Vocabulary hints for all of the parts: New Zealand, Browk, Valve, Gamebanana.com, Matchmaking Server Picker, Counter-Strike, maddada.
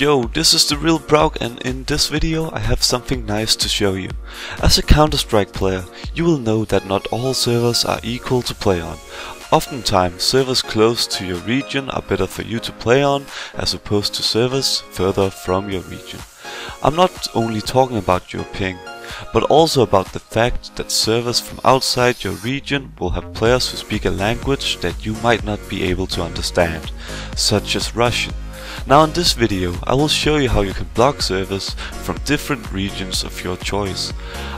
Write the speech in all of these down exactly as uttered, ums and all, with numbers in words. Yo, this is the real Browk, and in this video I have something nice to show you. As a Counter-Strike player, you will know that not all servers are equal to play on. Oftentimes, servers close to your region are better for you to play on as opposed to servers further from your region. I'm not only talking about your ping, but also about the fact that servers from outside your region will have players who speak a language that you might not be able to understand, such as Russian. Now in this video I will show you how you can block servers from different regions of your choice.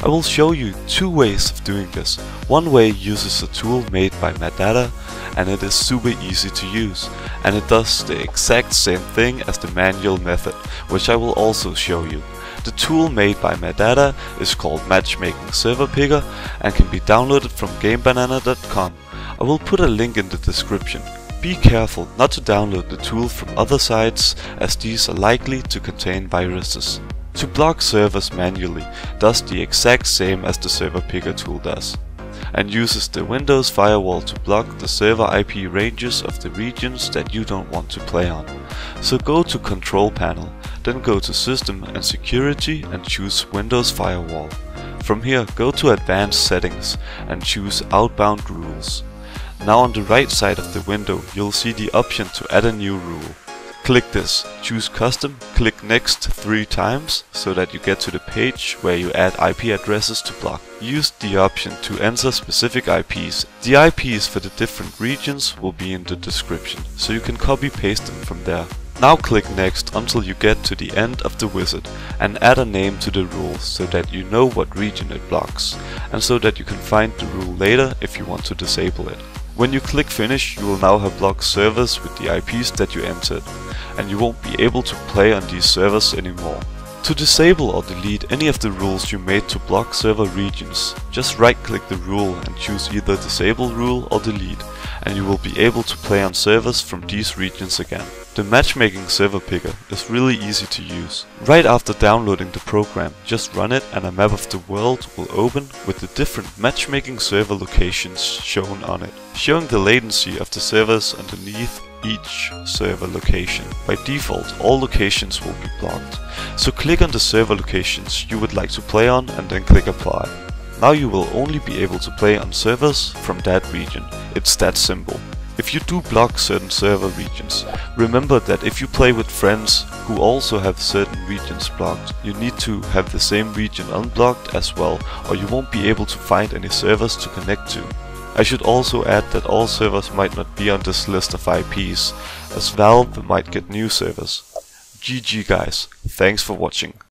I will show you two ways of doing this. One way uses a tool made by Maddada, and it is super easy to use, and it does the exact same thing as the manual method, which I will also show you. The tool made by Maddada is called Matchmaking Server Picker and can be downloaded from Gamebanana dot com. I will put a link in the description. Be careful not to download the tool from other sites, as these are likely to contain viruses. To block servers manually does the exact same as the Server Picker tool does, and uses the Windows firewall to block the server I P ranges of the regions that you don't want to play on. So go to Control Panel, then go to System and Security and choose Windows Firewall. From here go to Advanced Settings and choose Outbound Rules. Now on the right side of the window you'll see the option to add a new rule. Click this, choose custom, click next three times so that you get to the page where you add I P addresses to block. Use the option to enter specific I Ps. The I Ps for the different regions will be in the description, so you can copy paste them from there. Now click next until you get to the end of the wizard and add a name to the rule so that you know what region it blocks, and so that you can find the rule later if you want to disable it. When you click finish, you will now have blocked servers with the I Ps that you entered, and you won't be able to play on these servers anymore. To disable or delete any of the rules you made to block server regions, just right-click the rule and choose either disable rule or delete, and you will be able to play on servers from these regions again. The Matchmaking Server Picker is really easy to use. Right after downloading the program, just run it and a map of the world will open with the different matchmaking server locations shown on it, showing the latency of the servers underneath each server location. By default, all locations will be blocked. So click on the server locations you would like to play on and then click apply. Now you will only be able to play on servers from that region. It's that simple. If you do block certain server regions, remember that if you play with friends who also have certain regions blocked, you need to have the same region unblocked as well, or you won't be able to find any servers to connect to. I should also add that all servers might not be on this list of I Ps, as Valve might get new servers. G G guys, thanks for watching.